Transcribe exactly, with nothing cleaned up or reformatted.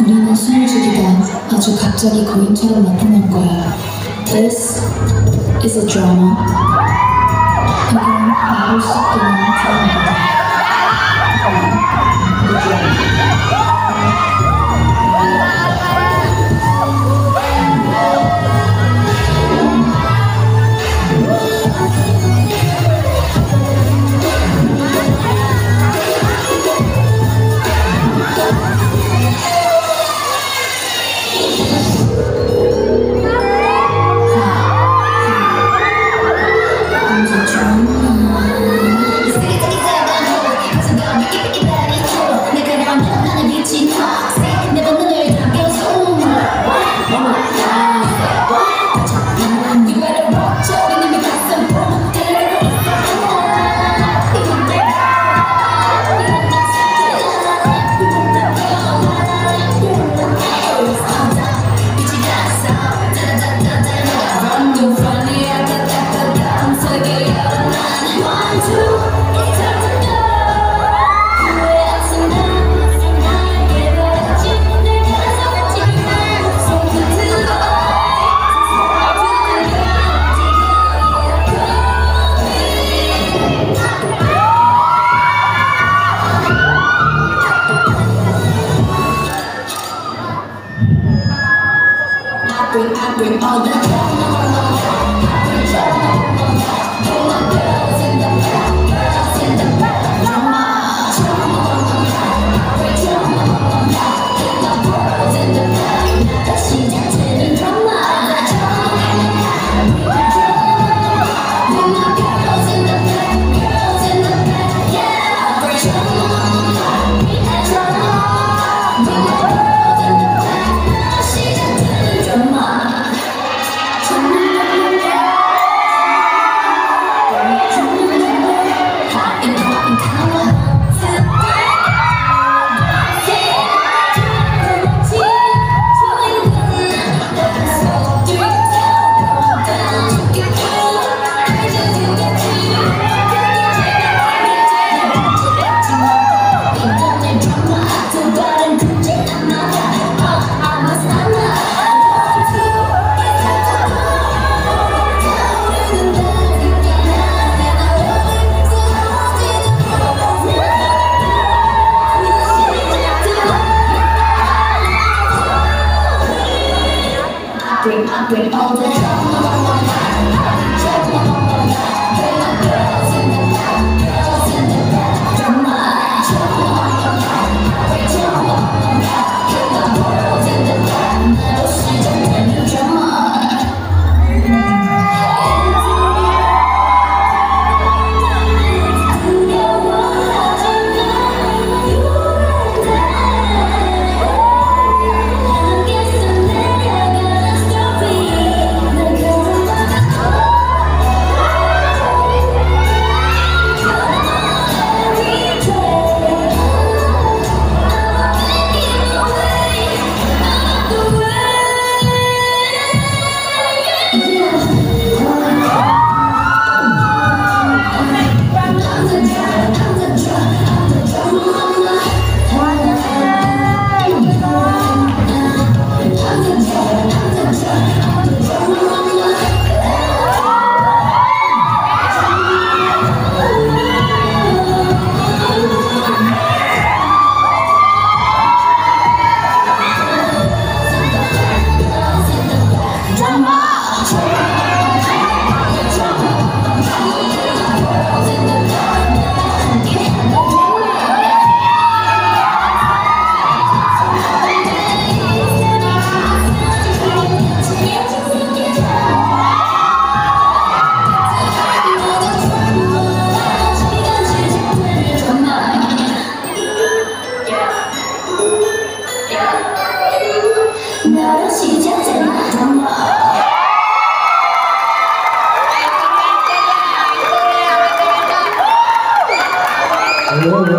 우리는 숨을 죽이다 아주 갑자기 거인처럼 나타날 거야. This is a drama. 이건 막을 수 없는 드라마다. I bring all the bring, I bring all the I